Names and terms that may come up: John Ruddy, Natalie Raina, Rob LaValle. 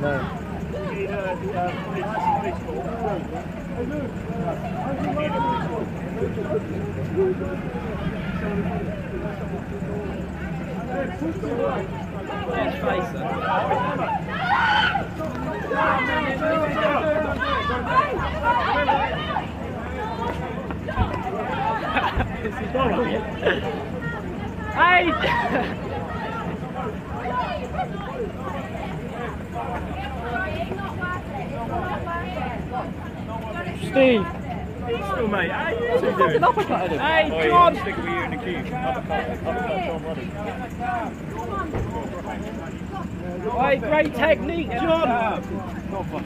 Hey! Steve! Still, mate, how are you doing? Fucking uppercut at him. Hey, John! Stick with you in the queue. Uppercut, John Ruddy. Hey, great technique, John!